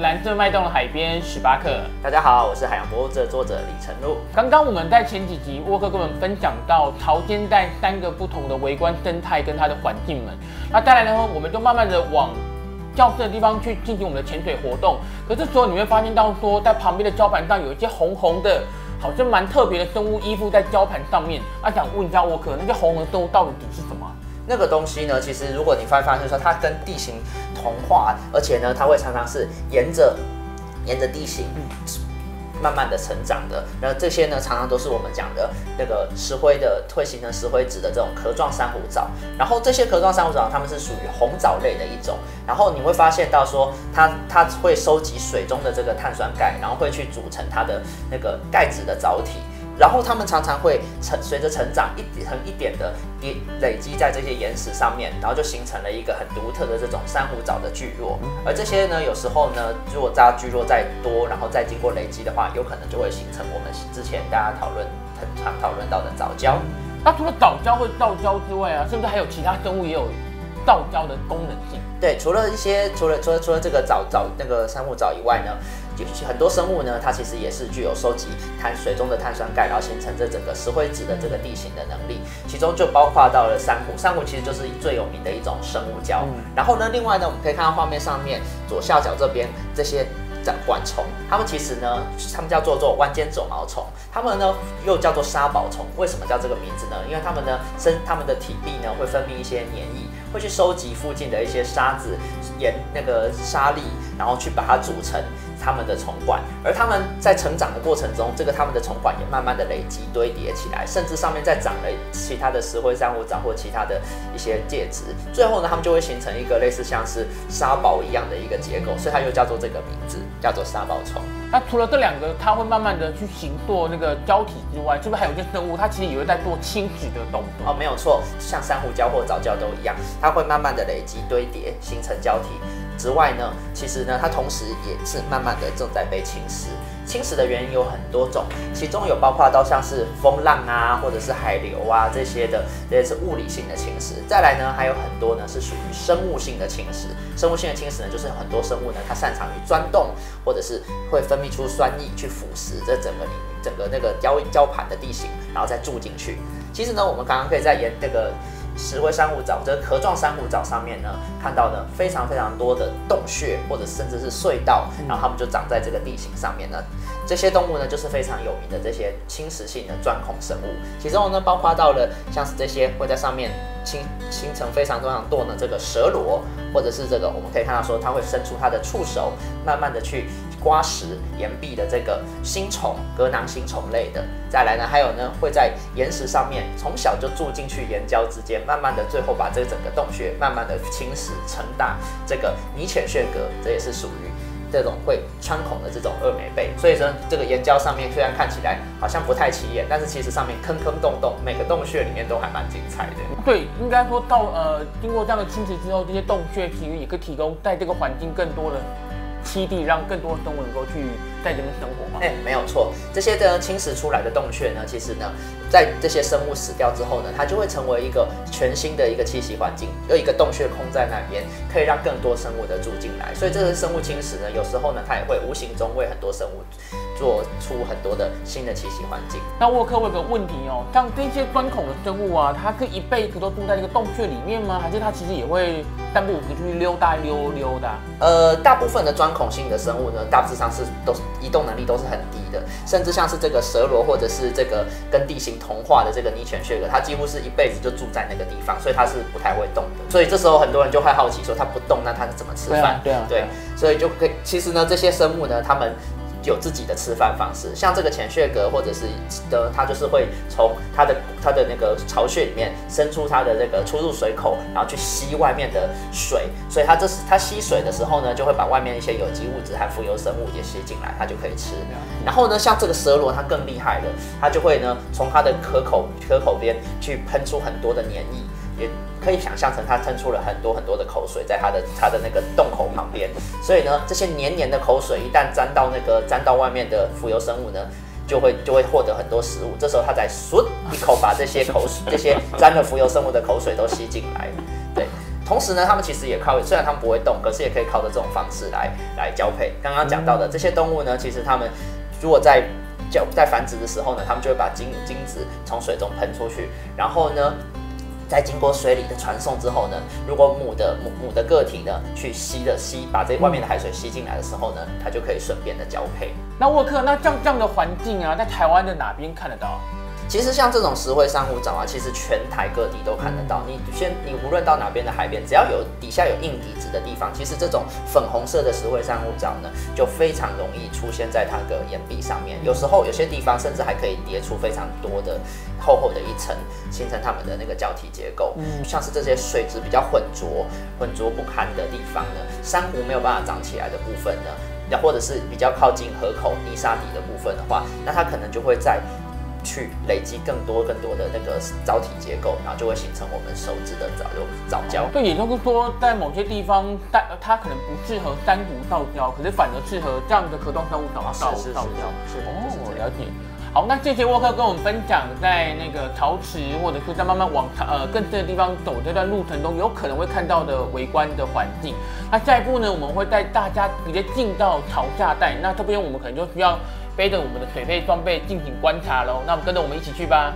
蓝色脉动的海边18克。大家好，我是海洋博物志的作者李承陆。刚刚我们在前几集沃克跟我们分享到潮间带3个不同的微观生态跟它的环境们，那再来呢，我们就慢慢的往 较深的地方去进行我们的潜水活动，可是时候你会发现到说，在旁边的礁盘上有一些红红的，好像蛮特别的生物依附在礁盘上面。那想问一下沃克，那些红红的生物到底是什么？那个东西呢？其实如果你发现说，它跟地形同化，而且呢，它会常常是沿着地形慢慢的成长的。那这些呢，常常都是我们讲的那个石灰的退行的石灰质的这种壳状珊瑚藻。然后这些壳状珊瑚藻，它们是属于红藻类的一种。 然后你会发现到说它会收集水中的这个碳酸钙，然后会去组成它的那个钙质的藻体，然后它们常常会随着成长一点的累积在这些岩石上面，然后就形成了一个很独特的这种珊瑚藻的聚落。而这些呢，有时候呢，如果它聚落再多，然后再经过累积的话，有可能就会形成我们之前大家很常讨论到的藻礁。那除了藻礁或造礁之外啊，是不是还有其他生物也有造礁的功能性？ 对，除了这个珊瑚藻以外呢，很多生物呢，它其实也是具有收集水中的碳酸钙，然后形成这整个石灰质的这个地形的能力。其中就包括到了珊瑚，珊瑚其实就是最有名的一种生物礁。然后呢，另外呢，我们可以看到画面上面左下角这边这些 管虫，它们其实呢，它们叫做弯尖走毛虫，它们呢又叫做沙宝虫。为什么叫这个名字呢？因为它们的体壁呢会分泌一些黏液，会去收集附近的一些沙子、沙粒，然后去把它组成 它们的虫卵，而它们在成长的过程中，它们的虫卵也慢慢的累积堆叠起来，甚至上面再长了其他的石灰珊瑚藻或其他的一些介质，最后呢，它们就会形成一个类似像是沙堡一样的一个结构，所以它又叫做这个名字，叫做沙堡虫。那除了这2个，它会慢慢的去行做那个胶体之外，是不是还有一些生物，它其实也会在做侵蚀的动作？哦，没有错，像珊瑚礁或藻礁都一样，它会慢慢的累积堆叠，形成胶体。 之外呢，其实呢，它同时也是慢慢的正在被侵蚀。侵蚀的原因有很多种，其中有包括到像是风浪啊，或者是海流啊这些的，这些是物理性的侵蚀。再来呢，还有很多呢是属于生物性的侵蚀。生物性的侵蚀呢，就是很多生物呢，它擅长于钻洞，或者是会分泌出酸液去腐蚀这整个那个礁盘的地形，然后再住进去。其实呢，我们刚刚可以在沿那个 石灰珊瑚藻，这个壳状珊瑚藻上面呢，看到呢非常非常多的洞穴，或者甚至是隧道，然后它们就长在这个地形上面呢。这些动物呢，就是非常有名的这些侵蚀性的钻孔生物，其中呢包括到了像是这些会在上面形成非常多的这个蛇螺，或者是这个我们可以看到说它会伸出它的触手，慢慢的去刮蚀岩壁的这个新虫、革囊新虫类的。再来呢，还有呢会在岩石上面从小就住进去岩礁之间， 慢慢的，最后把这整个洞穴慢慢的侵蚀成大这个泥浅穴蛤，这也是属于这种会穿孔的这种二枚贝。所以说，这个岩礁上面虽然看起来好像不太起眼，但是其实上面坑坑洞洞，每个洞穴里面都还蛮精彩的。对，应该说到经过这样的侵蚀之后，这些洞穴其实也可以提供在这个环境更多的 栖地，让更多的生物能够去在这边生活嘛？哎、欸，没有错，这些的侵蚀出来的洞穴呢，其实呢，在这些生物死掉之后呢，它就会成为一个全新的一个栖息环境，有一个洞穴空在那边，可以让更多生物的住进来。所以这些生物侵蚀呢，有时候呢，它也会无形中为很多生物做出很多的新的栖息环境。那沃克，我有个问题哦，像这些钻孔的生物啊，它可以一辈子都住在这个洞穴里面吗？还是它其实也会三不五时去溜达溜达？大部分的钻孔性的生物呢，大致上都是移动能力都是很低的，甚至像是这个蛇螺或者是这个跟地形同化的这个泥浅穴蛤，它几乎是一辈子就住在那个地方，所以它是不太会动的。所以这时候很多人就会好奇说，它不动，那它怎么吃饭？对，所以就可以，其实呢，这些生物呢，它们 有自己的吃饭方式，像这个浅穴蛤或者是的，它就是会从它的那个巢穴里面伸出它的那个出入水口，然后去吸外面的水，所以它吸水的时候呢，就会把外面一些有机物质和浮游生物也吸进来，它就可以吃。然后呢，像这个蛇螺它更厉害了，它就会呢从它的壳口边去喷出很多的黏液，也 可以想象成它喷出了很多的口水在它的那个洞口旁边，所以呢，这些黏黏的口水一旦沾到外面的浮游生物呢，就会获得很多食物，这时候它才吮一口把这些沾了浮游生物的口水都吸进来。对，同时呢，他们其实也靠，虽然他们不会动，可是也可以靠着这种方式来交配。刚刚讲到的这些动物呢，其实他们如果在繁殖的时候呢，他们就会把精子从水中喷出去，然后呢，在经过水里的传送之后呢，如果母的个体呢去把这外面的海水吸进来的时候呢，它就可以顺便的交配。那沃克，那这样的环境啊，在台湾的哪边看得到？其实像这种石灰珊瑚藻啊，其实全台各地都看得到。你无论到哪边的海边，只要有底下有硬底子的地方，其实这种粉红色的石灰珊瑚藻呢，就非常容易出现在它的岩壁上面。有时候有些地方甚至还可以叠出非常多的厚的一层，形成它们的那个胶体结构。像是这些水质比较浑浊不堪的地方呢，珊瑚没有办法长起来的部分呢，或者是比较靠近河口泥沙底的部分的话，那它可能就会去累积更多的那个藻体结构，然后就会形成我们熟知的藻礁。对，也就是说，在某些地方，它可能不适合珊瑚藻礁，可是反而适合这样的可动生物藻礁。是，我了解。好，那谢谢沃克跟我们分享，在那个潮池或者是在慢慢往更深的地方走这段路程中，有可能会看到的微观的环境。那下一步呢，我们会带大家直接进到潮下带。那这边我们可能就需要背着我们的水肺装备进行观察喽，那我们跟着我们一起去吧。